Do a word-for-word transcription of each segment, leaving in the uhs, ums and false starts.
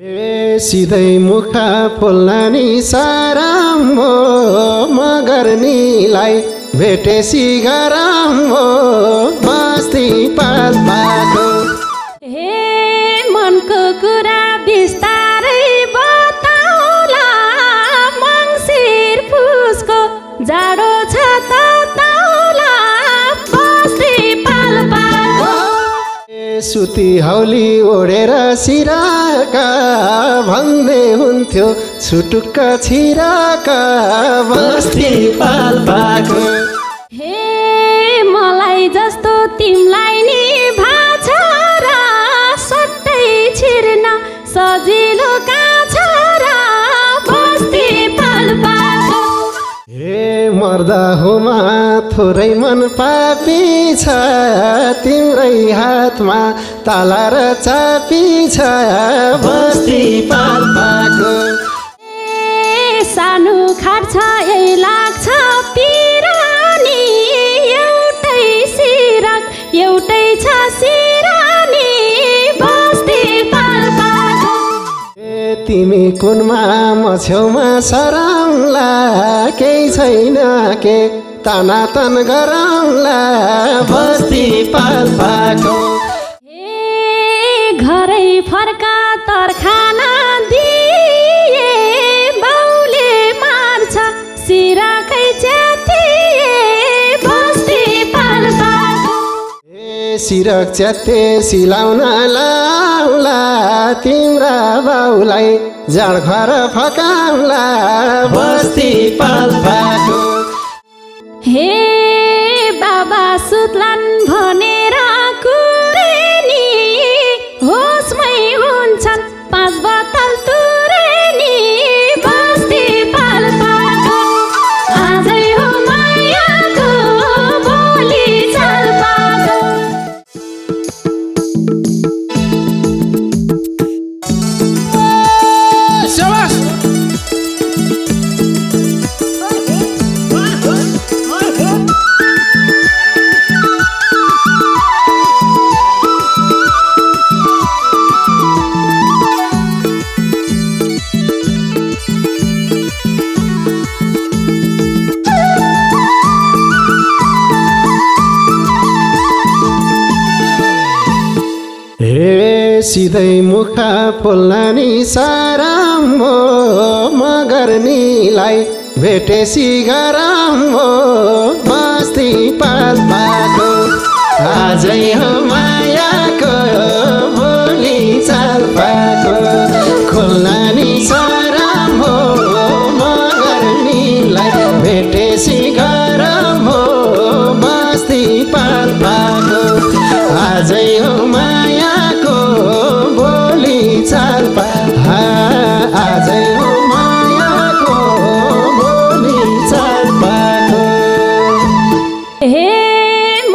ए सीधै मुखा पोल्लानी साराम हो मगरनीलाई भेटेसी गराम हो बस्ती पाल्पाको। हे मनको कुरा बिस्तारै बताउला, मङ्सिर फुसको जाडो छ तताउला बस्ती पाल्पाको। ए सुती हौली ओढेर सिराका भन्ने हुन्थ्यो छुटुक्क छिराका बस्ती पाल्पाको। हे मलाई जस्तो तिमलाई नि भाछ र सट्टै छिर्न सजिलो काछ र बस्ती पाल्पाको। हे मर्दा हुमा थोरै मन पापी छ, तिम्रै हातमा ताला र चापी छ बस्ती पाल्पाको। ए सानो खर्च यही लाग्छ पिरानी, एउटै सिरक एउटै छ सिरानी बस्ती पाल्पाको। ए तिमी कुनमा म छेउमा सराउला, केही छैन के ताना तन गराउला बस्ती पाल्पाको। हे घरै फर्का तरखाना दिए, बाउले मार्छ सिराकै च्यातिए बस्ती पाल्पाको। हे सिरक च्याते सिलाउन लाउला, तिम्रा बाउलाई जाडघर फकाउला बस्ती पाल्पाको। हे बाबा सुत्लान् भनेर कुरेनी, होसमै हुन्छन् पाँच बोतल तुरेनी बस्ती पाल्पाको। आजै हो मायाको भोलि चाल्पाको। सिधै मुखा पोल्लानी साराम हो मगरनीलाई भेटेसी गराम हो बस्ती पाल्पाको। आजै हो मायाको भोलि चाल्पाको। खोल्लानी साराम हो मगरनीलाई भेटेसी गराम हो बस्ती पाल्पाको। आजै हो मायाको भोलि चाल्पाको। आजै हो मायाको भोलि चाल्पाको। हे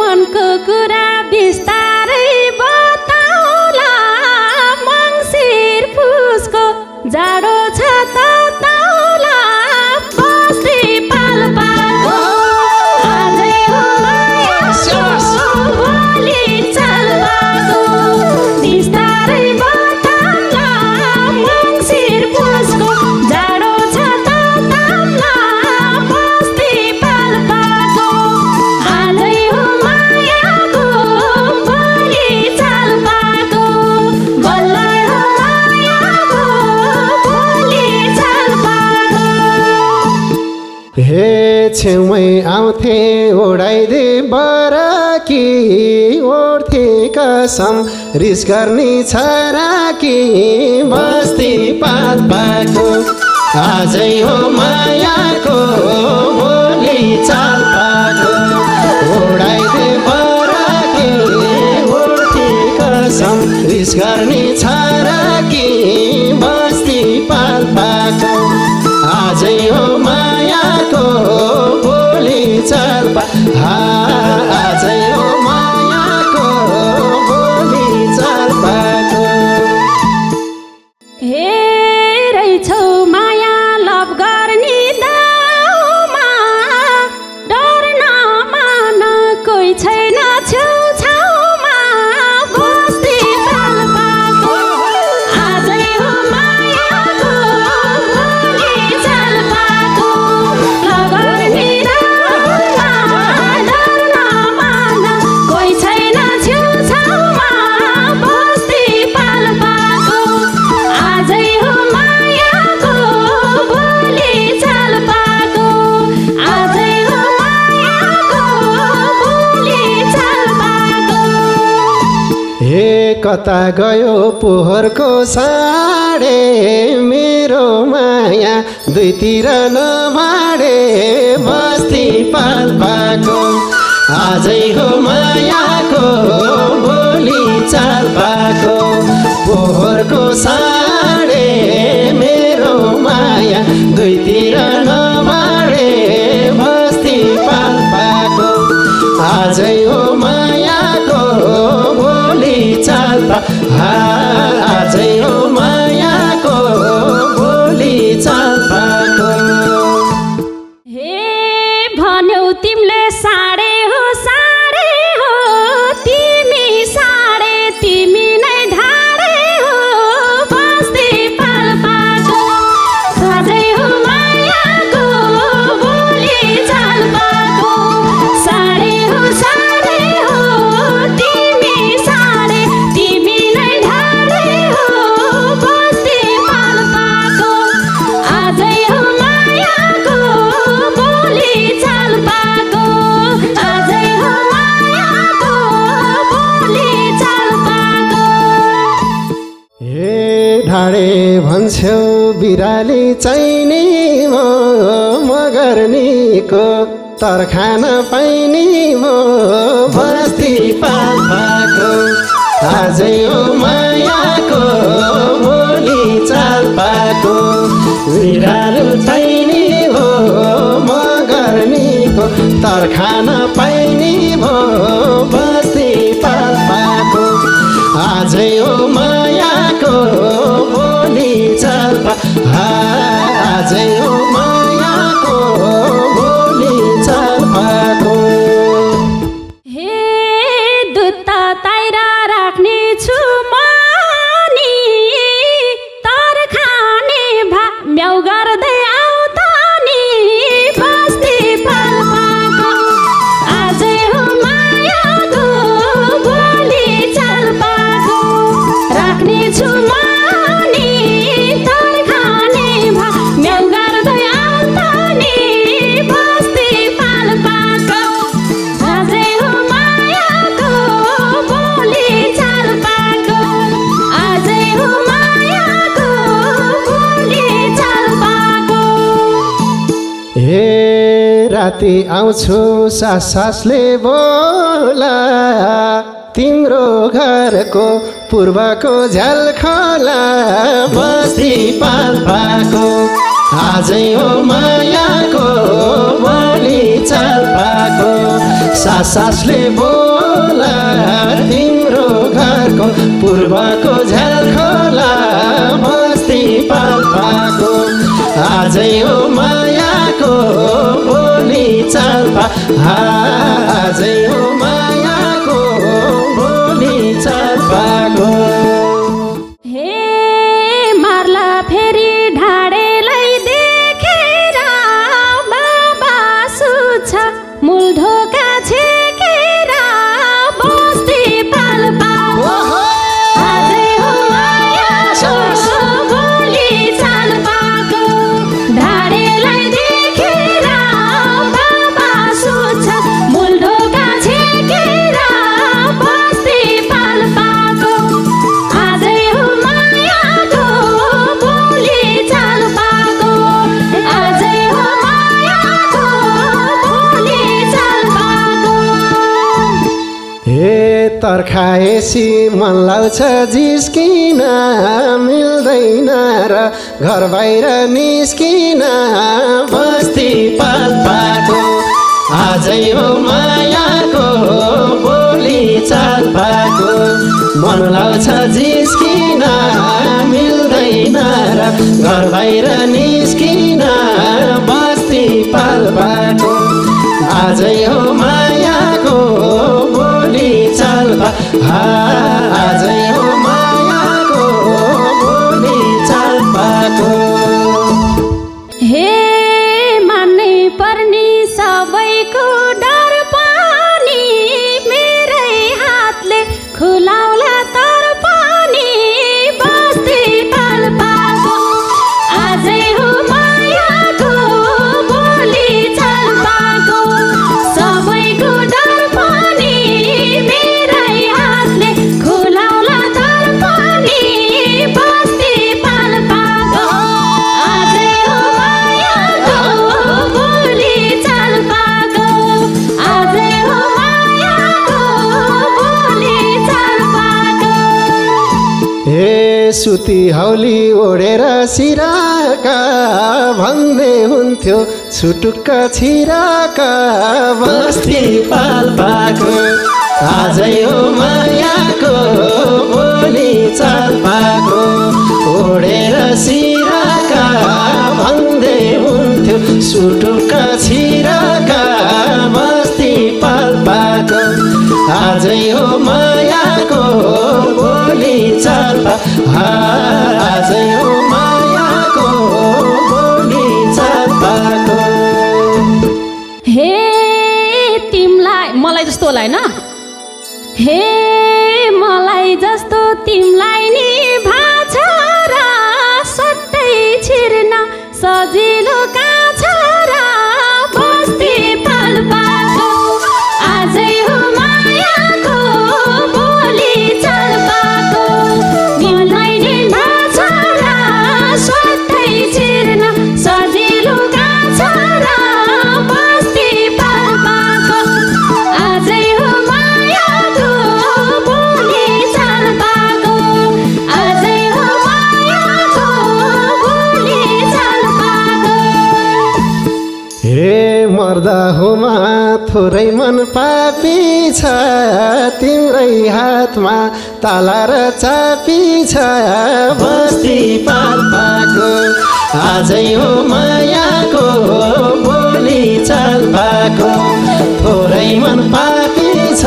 मनको कुरा बिस्तारै बताउला, मङ्सिर फुसको जाडो छ तताउला बस्ती पाल्पाको। हे छेउमै आउँथे ओढाइदे बराकी, ओढ्थे कसम रिस गर्ने छराकी बस्ती पाल्पाको। आजै हो मायाको भोलि चाल्पाको। ओढाइदे बराकी ओढ्थे कसम रिस गर्ने छराकी बस्ती पाल्पाको। आजै हो मायाको भोलि चाल्पाको। आजै हो मायाको भोलि चाल्पाको। हे रहेछौ माया लभ गर्ने दाउमा, डर्न मान कोही छैन छेउछाउमा बस्ती पाल्पाको। आजै हो कता गयो पोहर को साडे मेरो माया दुई तीर नमाडे बस्ती पाल्पाको आजै हो माया को बोली चाल्पाको पोहर को साडे मेरो माया दुई तीर नमाडे बस्ती पाल्पाको आजै हो माया को बोली चाल्पाको आजै हो माया को बोली चाल्पाको। हे भन्यौ तिमीले साडे हो साडे हो तिमी साडे तिमी नै धारे हो बस्ती पाल्पाको आजै हो माया को बोली चाल्पाको साडे हो साडे हो तिमी साडे तिमी नै धारे हो बस्ती पाल्पाको आजै हो माया को बोली चाल्पाको आजै हो माया को बोली चाल्पाको। हे ढाडे भन्छौ बिराली चाहिने हो मगरनीको तरखान पाइने हो बस्ती पाल्पाको आजै हो माया को बोली चाल्पाको बिरालो चाहिने हो मगरनीको तरखान पाइने हो बस्ती पाल्पाको आजै हो माया को बोली चाल्पाको आजै हो माया को बोली चाल्पाको। हे दुत्ता ताइरा राख्ने छु मनी तर खाने भा म्याउ गर्दै आउँदा नि बस्ती पाल्पाको आजै हो माया को बोली चाल्पाको राख्ने छु मनी तर खाने भा म्याउ गर्दै आउँदा नि बस्ती पाल्पाको आजै हो माया को बोली चाल्पाको आजै हो माया को बोली चाल्पाको। हे राति आउँछु सास सासले बोला तिम्रो घरको पूर्वको झ्यालखोला बस्ती पाल्पाको आजै हो माया को बोली चाल्पाको सास सासले बोला तिम्रो घरको पूर्वको झ्यालखोला बस्ती पाल्पाको आजै हो माया को बोली चाल्पाको आजै हो माया को बोली चाल्पाको। हे मार्ला फेरि ढाडेलाई देखेर बाबा सुछ मूल ढोका छेकेर बस्ती पाल्पाको आजै हो माया को बोली चाल्पाको ढाडेलाई देखेर बाबा सुछ मूल ढोका छेकेर बस्ती पाल्पाको आजै हो माया को बोली चाल्पाको आजै हो माया को बोली चाल्पाको। हे तर्खाएसी मन लाउँछ जिस्किन मिल्दैन र घर बाहिर निस्किन बस्ती पाल्पाको आजै हो माया को बोली चाल्पाको मन लाउँछ जिस्किन मिल्दैन र घर बाहिर निस्किन बस्ती पाल्पाको आजै हो माया को बोली चाल्पाको आजै हो माया को बोली चाल्पाको। हे मान्नै पर्ने सबैको डर पनि मेरै हातले खुलाउला तर पनि बस्ती पाल्पाको आजै हो माया को बोली चाल्पाको सबैको डर पनि मेरै हातले खुलाउला सुती हौली ओढेर सिराका भन्दै हुन्थ्यो छुटुक्का छिराका। बस्ती पाल्पाको आजै हो मायाको बोली चाल्पाको ओढेर सिराका भन्दै हुन्थ्यो छुटुक्का छिराका। बस्ती पाल्पाको आजै हो मायाको बोली चाल्पा आजै हो मायाको बोली चाल्पाको। हे तिमलाई मलाई जस्तो होला हैन, हे मलाई जस्तो तिमलाई नि भाछ र सट्टै छिर्न सजिलो कहाँ छ र। बस्ती पाल्पाको आजै हो मायाको बोली चाल्पाको मलाई नि भाछ र सट्टै छिर्न सजिलो कहाँ छ र। बस्ती पाल्पाको आजै हो मायाको बोली चाल्पाको आजै हो मायाको बोली चाल्पाको। हे मर्दा होमा थोरै मन पापी छ तिम्रै हातमा ताला र चापी छ। बस्ती पाल्पाको आजै हो मायाको बोली चाल्पाको थोरै मन पापी छ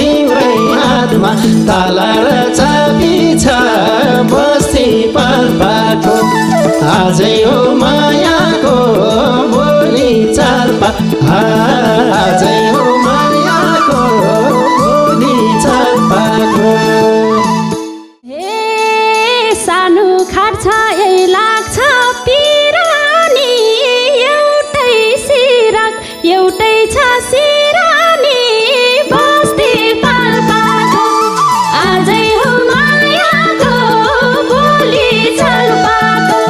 तिम्रै हातमा ताला र चापी छ। बस्ती पाल्पाको आजै हो मायाको बोली चाल्पा आजै हो मायाको बोली चाल्पाको। हे सानो खार्छ यही लाग्छ पिरानी एउटै सिरक एउटै छ सिरानी। बस्ती पाल्पाको आजै हो मायाको बोली चाल्पाको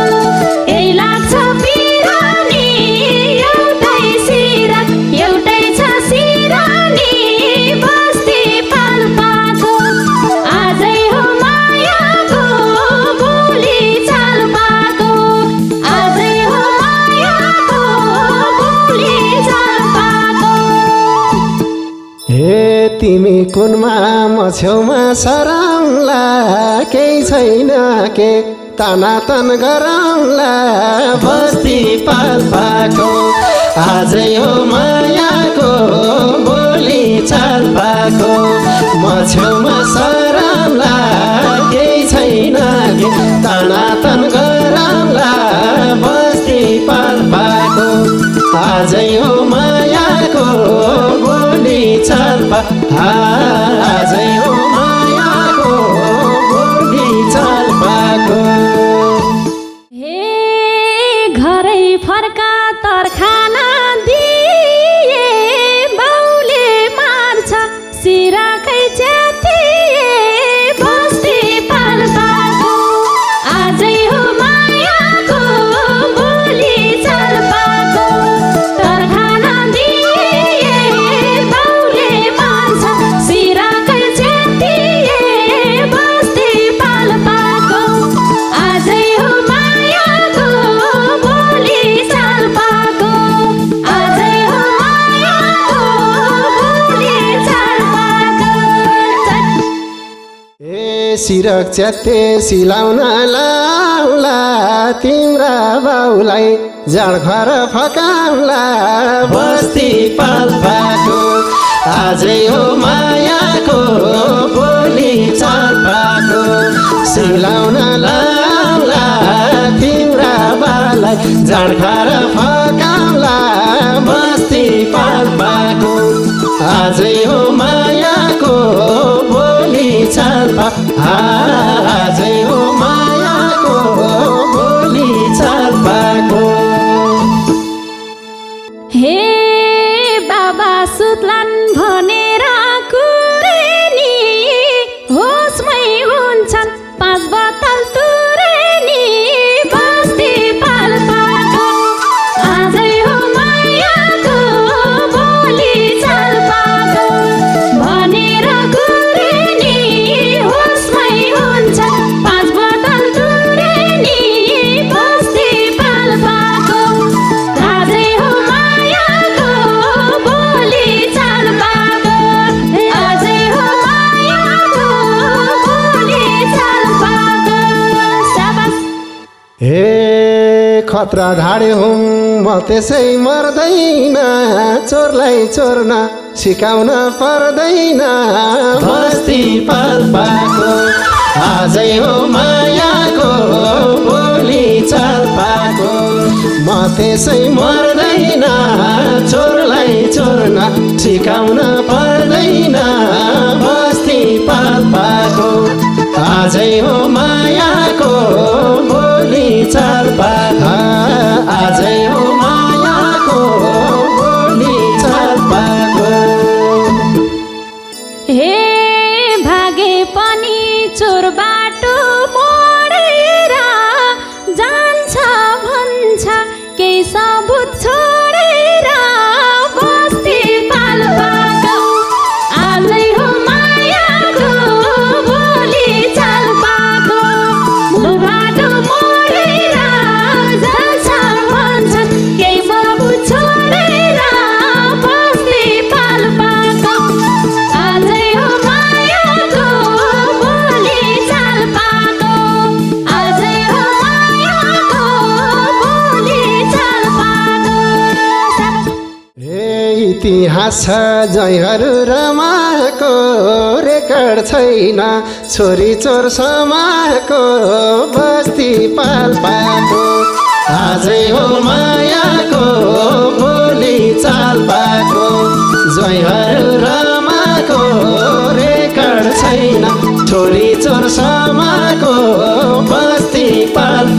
यही लाग्छ पिरानी एउटै सिरक एउटै छ सिरानी। बस्ती पाल्पाको आजै हो मायाको बोली चाल्पाको आजै हो मायाको बोली चाल्पाको। हे तिमी कुनमा म छेउमा सराउला केही छैन के तानातन गराउला। बस्ती पाल्पाको आजै हो मायाको बोली चाल्पाको म छेउमा सराउला केही छैन के तानातन गराउला। बस्ती पाल्पाको आजै हो मायाको बोली चाल्पा आजै हो मायाको बोली चाल्पाको। हे घरै फर्का तरखाना दिए बाउले मार्छ सिराकै च्यातिए। बस्ती पाल्पाको आजै हो मायाको बोली चाल्पाको तरखाना दिए बाउले मार्छ सिराकै च्यातिए। बस्ती पाल्पाको आजै हो मायाको बोली चाल्पाको आजै हो मायाको बोली चाल्पाको। ए सिरक च्याते सिलाउन लाउला तिम्रा बाउलाई जाँडघर फकाउला। बस्ती पाल्पाको आजै हो मायाको बोली चाल्पाको सिलाउन लाउला तिम्रा बाउलाई जाँडघर फकाउला। बस्ती पाल्पाको आजै हो मायाको बोली चाल्पा आजै हो मायाको बोली चाल्पाको। हे बाबा सुत्लान् भनेर कुरेनी होसमै हुन्छन् पाँच बोतल तुरेनी। बस्ती पाल्पाको आजै हो मायाको बोली चाल्पाको भनेर कुरेनी होसमै हुन्छन् पाँच बोतल हे खतरा ढाडे हुँ म त्यसै मर्दैन, चोरलाई चोर्न सिकाउन पर्दैन। बस्ती पाल्पाको आजै हो मायाको, भोलि चाल्पाको म त्यसै मर्दैन, चोरलाई चोर्न सिकाउन पर्दैन। बस्ती पाल्पाको आजै हो मायाको, चाल्पाको आजै हो मायाको, भोलि चाल्पाको। हे भागे पनि चोर बाटो मोडेर जान्छ भन्छ, केही सबुत छोडेर। बस्ती पाल्पाको आजै हो मायाको, भोलि चाल्पाको म बाटो इतिहास जयहरू रमाको, रेकर्ड छैन छोरी चोर समाको। बस्ती पाल्पाको आजै हो मायाको, भोलि चाल्पाको जयहरू रमाको, रेकर्ड छैन छोरी चोर समाको। बस्ती पाल्पाको